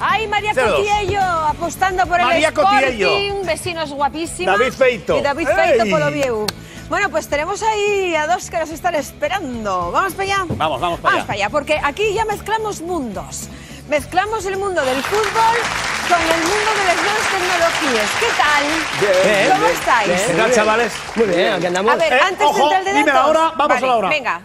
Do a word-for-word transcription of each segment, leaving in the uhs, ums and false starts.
Ay, María Cotiello, apostando por María el Cotiello. Sporting, vecinos guapísimos. David Feito. Y David Feito Poloview. Bueno, pues tenemos ahí a dos que nos están esperando. ¿Vamos para allá? Vamos, vamos para vamos allá. Vamos para allá, porque aquí ya mezclamos mundos. Mezclamos el mundo del fútbol con el mundo de las nuevas tecnologías. ¿Qué tal? Bien. ¿Cómo bien, estáis? Bien, ¿qué tal, chavales? Muy bien, aquí andamos. A ver, eh, antes ojo, de entrar de datos... Dime ahora, vamos vale, a la hora. Venga.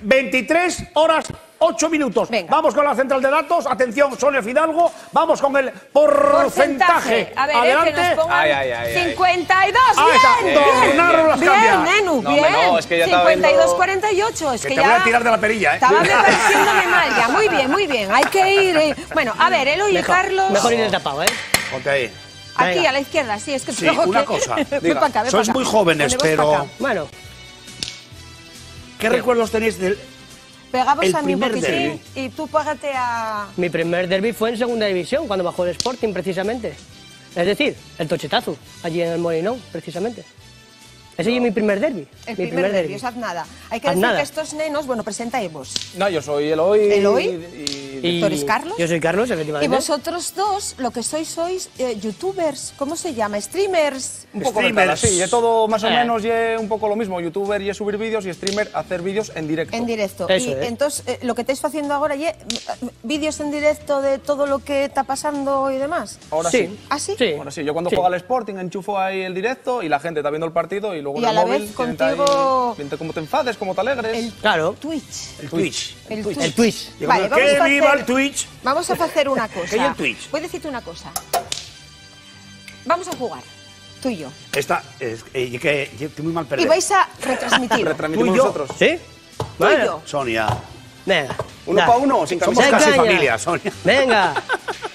veintitrés horas, ocho minutos. Venga. Vamos con la central de datos. Atención, Sonia Fidalgo. Vamos con el porcentaje. porcentaje. A ver, adelante. Eh, que nos pongan ay, ay, ay, cincuenta y dos. Ahí está. Bien, bien, bien, bien, las bien, Nenu, no, bien. No, es que ya cincuenta y dos cuarenta y ocho. Es que, que te ya... voy a tirar de la perilla, ¿eh? Estaba pareciéndome mal ya. Muy bien, muy bien. Hay que ir. Eh. Bueno, a ver, Eloy y Carlos... Mejor ir tapado, ¿eh? Ponte ahí. Aquí, venga. A la izquierda, sí. Es que... Sí, una que... cosa. Diga, acá, sois muy jóvenes, pero... Bueno. ¿Qué recuerdos tenéis del... Pegabas el a mi poquitín y tú págate a... Mi primer derbi fue en segunda división, cuando bajó el Sporting, precisamente. Es decir, el tochetazo, allí en el Molinón, precisamente. Ese no. es mi primer derbi. El mi primer, primer derbi, derbi. Nada. Hay que haz decir nada. Que estos nenos... Bueno, presentaemos. No, yo soy Eloy. Eloy. Y, y, y tú eres Carlos. Yo soy Carlos, efectivamente. Y vosotros dos, lo que sois, sois eh, youtubers. ¿Cómo se llama? ¿Streamers? Un poco streamers. Recada, sí, yo todo más o eh. menos yo un poco lo mismo. Youtuber y subir vídeos y streamer hacer vídeos en directo. En directo. Eso, y eh. entonces, eh, lo que estáis haciendo ahora, ye, vídeos en directo de todo lo que está pasando y demás. Ahora sí. sí. ¿Ah, sí? sí? Ahora sí. Yo cuando sí. juega al Sporting enchufo ahí el directo y la gente está viendo el partido y luego y a la vez contigo... Como te enfades, como te alegres... El claro. Twitch. El Twitch. El Twitch. El Twitch. El Twitch. Vale, vamos que a viva hacer... el Twitch. Vamos a hacer una cosa. El Twitch. Voy a decirte una cosa. Vamos a jugar. Tú y yo. Esta... Es, eh, que, estoy muy mal perdido. Y vais a retransmitir. Retransmitimos nosotros. ¿Sí? Tú vale. y yo. Sonia. Venga. Uno para uno. Sin Somos casi caña. familia, Sonia. Venga.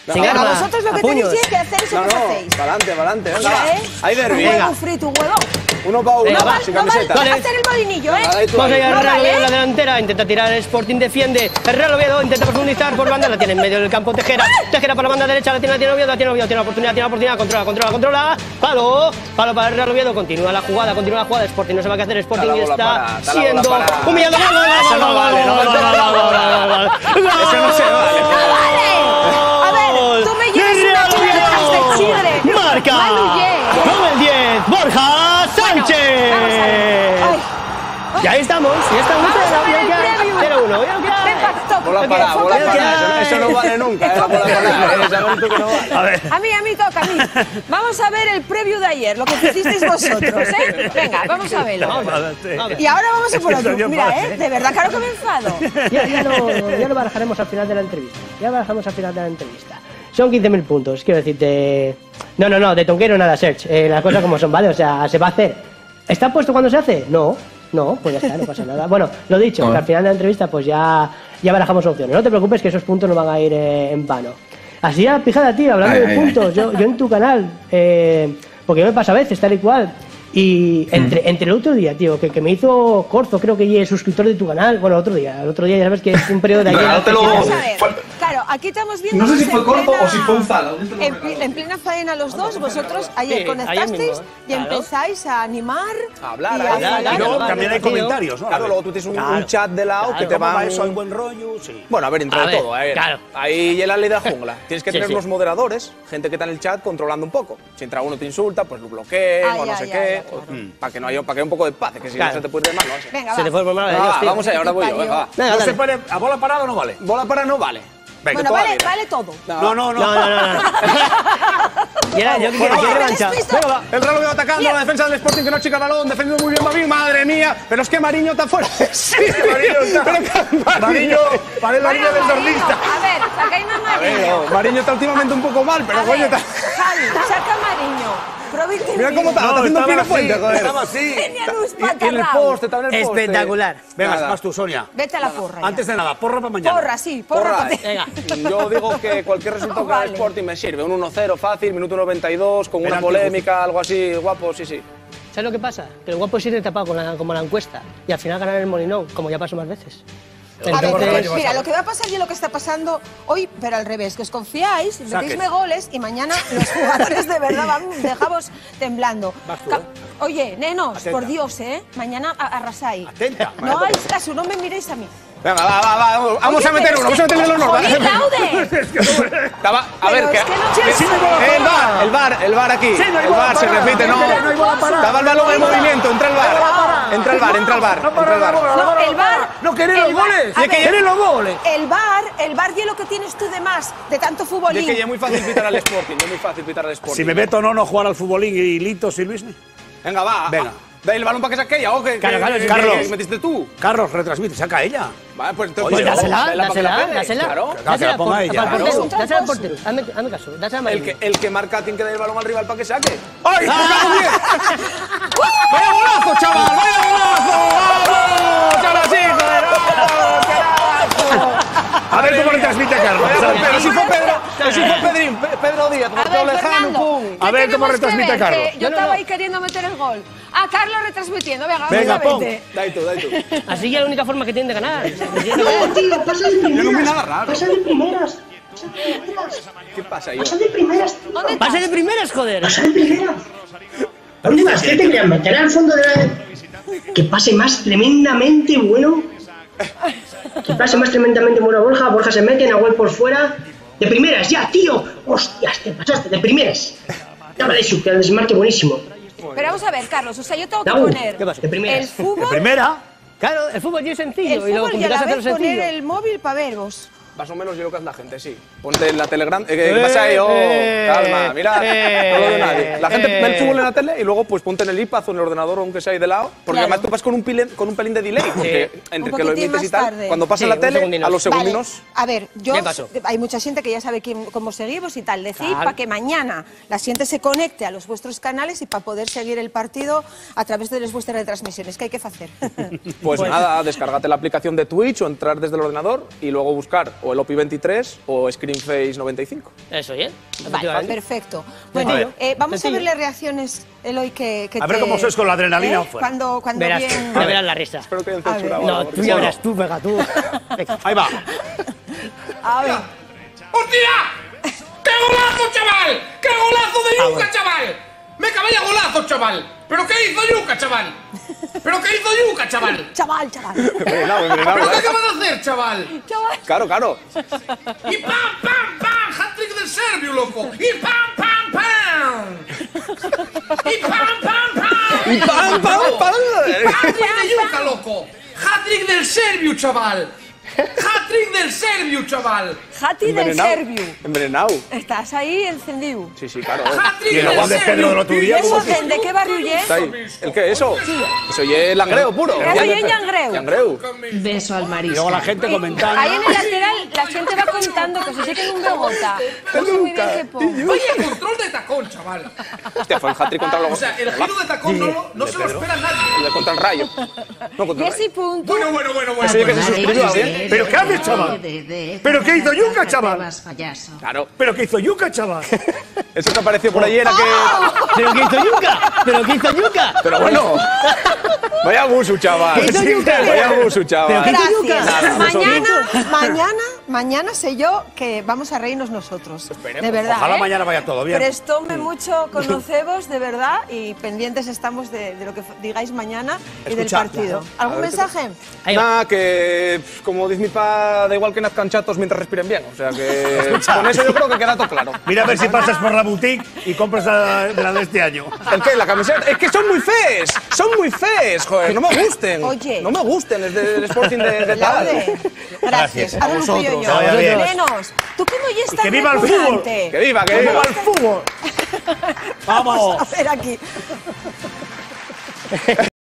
No, a vosotros lo que tenéis es que hacéis no, no, lo que hacéis. Para adelante, para adelante. Venga, ¿eh? Ahí derbi. Tu huevo frito, huevo. Uno para uno, no sin camiseta. No vale hacer el molinillo, ¿eh? Vamos a llegar al Real Oviedo en la delantera, intenta tirar el Sporting, defiende. El Real Oviedo intenta profundizar por banda, la tiene en medio del campo Tejera. Tejera para la banda derecha, la tiene, la tiene Oviedo, la tiene Oviedo, tiene la oportunidad, tiene la oportunidad, controla, controla, controla. Palo, palo para el Real Oviedo, continúa la jugada, continúa la jugada. Sporting no se va a qué hacer, Sporting está siendo humillado. ¡No vale, no vale, no vale! ¡Eso no se vale! ¡No vale! Marca con el diez, Borja Sánchez. Bueno, y ahí estamos, y ahí estamos. cero uno. Eso no vale nunca. A ver. A mí, a mí toca, a mí. Vamos a ver el preview de ayer, lo que hicisteis vosotros, ¿eh? Venga, vamos a verlo. Y ahora vamos a por otro. Mira, ¿eh? De verdad, claro que me enfado. Ya, ya, lo, ya lo barajaremos al final de la entrevista. Ya barajamos al final de la entrevista. Son quince mil puntos, quiero decirte... No, no, no, de tonquero nada, Serge. Eh, las cosas como son, ¿vale? O sea, se va a hacer. ¿Está puesto cuando se hace? No, no, pues ya está, no pasa nada. Bueno, lo dicho, no. que al final de la entrevista pues ya, ya barajamos opciones. No te preocupes que esos puntos no van a ir eh, en vano. Así ya, pijada, tío, hablando ay, de ay, puntos, ay. Yo, yo en tu canal, eh, porque me pasa a veces, tal y cual... Y entre, entre el otro día, tío, que, que me hizo Corzo, creo que es suscriptor de tu canal. Bueno, el otro día, el otro día ya sabes que es un periodo de ayer. No, no te lo... Vamos a ver, claro, aquí estamos viendo... No sé si fue Corzo plena... o si fue un Zala. En, en plena faena los dos, vosotros ayer sí, conectasteis ayer mismo, ¿eh? y claro. empezáis a animar... A hablar, y a hablar. Y luego también hay comentarios, ¿no? Claro, luego tú tienes un, claro. un chat de lado claro, que te va... eso, hay buen rollo, sí. Bueno, a ver, entre a ver, todo, a ver. Claro. Ahí es la ley de la jungla. Tienes que sí, tener sí. los moderadores, gente que está en el chat, controlando un poco. Si entra uno te insulta, pues lo bloquea o no sé qué. Mm. Para que no haya, para que haya un poco de paz, que si claro. no se te puede ir de mano. Así. Venga, va. Se te fue por mano. Ah, vamos allá, ahora voy yo. Venga, va. Venga, no se pare, a bola parada no vale. Bola parada no vale. Venga, bueno, vale, vale todo. No, no, no. no, no, no, no. Mira, yo quiero revancha. Venga, el Real Oviedo atacando, bien. La defensa del Sporting que no chica balón, defendiendo muy bien Marín, madre mía. Pero es que Mariño está fuera. Sí, Mariño está fuera. Mariño, para el Mariño del tornista. A ver, saca a Mariño. Mariño está últimamente un poco mal, pero coño está... Saca Mariño. Mira cómo está, no, está haciendo pino puente, joder. Estaba así. Y en el poste, estaba en el poste. Espectacular. Venga, vas tú, Sonia. Vete a la porra. Antes de nada, porra para mañana. Porra, sí, porra. porra para... Yo digo que cualquier resultado para el Sporting me sirve. Un uno cero fácil, minuto noventa y dos, con una polémica, algo así, guapo, sí, sí. ¿Sabes lo que pasa? Que el guapo sirve tapado con la, como la encuesta. Y al final ganar el Molinón, como ya pasó más veces. A ver, entonces, mira, lo que va a pasar y lo que está pasando hoy, pero al revés, que os confiáis, metéisme goles y mañana los jugadores de verdad van, dejamos temblando. Tú, ¿eh? Oye, nenos, atenta. Por Dios, ¿eh? Mañana arrasáis. Atenta. No hagáis caso, no me miréis a mí. Venga, va, va, va, vamos, oye, a meter uno, vamos a meter uno. ¡Joder, Laude! Estaba, a ver, que, que no, sí, el VAR, el VAR, el VAR aquí. Sí, no, el VAr se repite, no. Estaba el balón en movimiento, entra el VAR. Entra el VAR, entra el VAR. No, el VAR. El VAR. No querés los goles. Querés los goles. El VAR, el VAR y es lo que tienes tú de más, de tanto futbolín. Es que ya es muy fácil pitar al Sporting, es muy fácil pitar al Sporting. Si me meto no, no jugar al futbolín y Lito, si Luis. Venga, va. Venga. Da el balón para que saque ella, o que, Carlos, que, que, Carlos, que metiste tú. Carlos, retransmite, saca ella. Vale, pues entonces. Oye, pues dásela, dásela, dásela. Claro, dásela, ponga ella. Dásela al portero, hazme caso, dásela a Mariño. El que, el que marca tiene que dar el balón al rival para que saque. ¡Ay, tocado bien! ¡Vaya golazo, chaval! ¡Vaya golazo! ¡Vamos, chavalcito! ¡Vamos, chaval! A ver cómo retransmite Carlos. Pero si fue Pedro. Ese fue Pedrín, Pedro Díaz, Marcelo Lejano, pum. A ver cómo retransmite Carlos. Yo estaba ahí queriendo meter el gol. A Carlos retransmitiendo, venga, venga, pon. Dai tú, dai tú. Así es la única forma que tienen de ganar. No, tío, pasa de primeras. Pasa de primeras. ¿Qué pasa ahí? Pasa de primeras. Pasa de primeras, joder. Pasa de primeras. ¿Dónde vas? ¿Qué te querían meter al fondo de la...? Que pase más tremendamente bueno. Que pase más tremendamente bueno Borja. Borja se mete, Nahuel por fuera. De primeras, ya, tío. Hostias, te pasaste, de primeras. Dame de su, que el desmarque buenísimo. Pero vamos a ver, Carlos, o sea, yo tengo que poner el fútbol... De primera. Claro, el fútbol ya es sencillo. El fútbol y a la vez poner el móvil para veros. Más o menos yo lo que anda gente, sí. Ponte en la Telegram... ¿Qué pasa ahí? Calma, mira. No lo nadie. La gente ve el fútbol en la tele y luego pues ponte en el I P A Z o en el ordenador, aunque sea ahí de lado. Porque además tú vas con un pelín de delay. Porque entre que lo emites y tal, cuando pasa la tele, a los segundinos... A ver, yo... Hay mucha gente que ya sabe cómo seguimos y tal. Decid para que mañana la gente se conecte a los vuestros canales y para poder seguir el partido a través de las vuestras retransmisiones. ¿Qué hay que hacer? Pues nada, descárgate la aplicación de Twitch o entrar desde el ordenador y luego buscar... o Elopi veintitrés o Screenface noventa y cinco. Eso, ¿eh? Vale, perfecto. Bueno, a ver. Eh, vamos sencillo. A ver las reacciones, Eloy, que, que a ver te... cómo sois con la adrenalina ¿Eh? Fuera. Cuando, cuando verás, bien... Ya verás la risa. Espero que hayan censurado. No, tú ya verás tú, venga, tú. Ahí va. A ver. ¡Hostia! ¡Qué golazo, chaval! ¡Qué golazo de Yuca, chaval! ¡Me caballa golazo, chaval! ¿Pero qué hizo Yuca, chaval? ¿Pero qué hizo Yuca, chaval? Chaval, chaval. Venenado, venenado, ¿pero qué acabas de hacer, chaval? Chaval. Claro, claro. Y pam, pam, pam, hat-trick del serbio, loco. Y pam, pam, pam. Y pam, pam, pam. Y pam, pam, pam. Y hat-trick de Yuca, loco. Hat-trick del serbio, chaval. Hat-trick del serbio, chaval. Hat-trick del serbio. Envenenado. Estás ahí encendido. Sí, sí, claro. Y el aguante es Pedro de lo tuyo. ¿De qué barrio es? ¿El qué? ¿Eso? Sí. Eso y es Langreu puro. Eso y es Langreu. Langreu. Beso al marisco. Y luego la gente comentando. Ahí en el lateral la gente va contando que se seque un bogota. Oye, control de tacón, chaval. Hostia, fue el hat-trick contra el Bogotá. O sea, el giro de tacón no se lo espera nadie. El contra el Rayo. No contra el Rayo. Bueno, bueno, bueno, bueno. ¿Pero qué haces, chaval? ¿Pero qué hizo Yuca, chaval? Claro. ¿Pero qué hizo Yuca, chaval? Eso que apareció por ayer era que... ¿Pero qué hizo Yuca? ¿Pero qué hizo Yuca? Pero bueno... Vaya abuso, chaval. Vaya abuso, chaval. Gracias. Mañana, mañana, mañana sé yo que vamos a reírnos nosotros. De verdad, ojalá mañana vaya todo bien. Prestome mucho conocemos, de verdad, y pendientes estamos de lo que digáis mañana y del partido. ¿Algún mensaje? Nada, que como dice mi pa, da igual que nazcan chatos mientras respiren bien. O sea que con eso yo creo que queda todo claro. Mira a ver si pasas por la boutique y compras la de este año. ¿El qué? ¿La camiseta? Es que son muy fees. Son muy fees. Joder, no me gusten. Oye. No me gusten, es del Sporting de, de tal. Gracias. Ahora un pillo yo. Menos. ¿Tú cómo ya estás? ¡Que viva el fútbol! ¡Que viva, que viva el fútbol! ¡Vamos! Vamos a hacer aquí.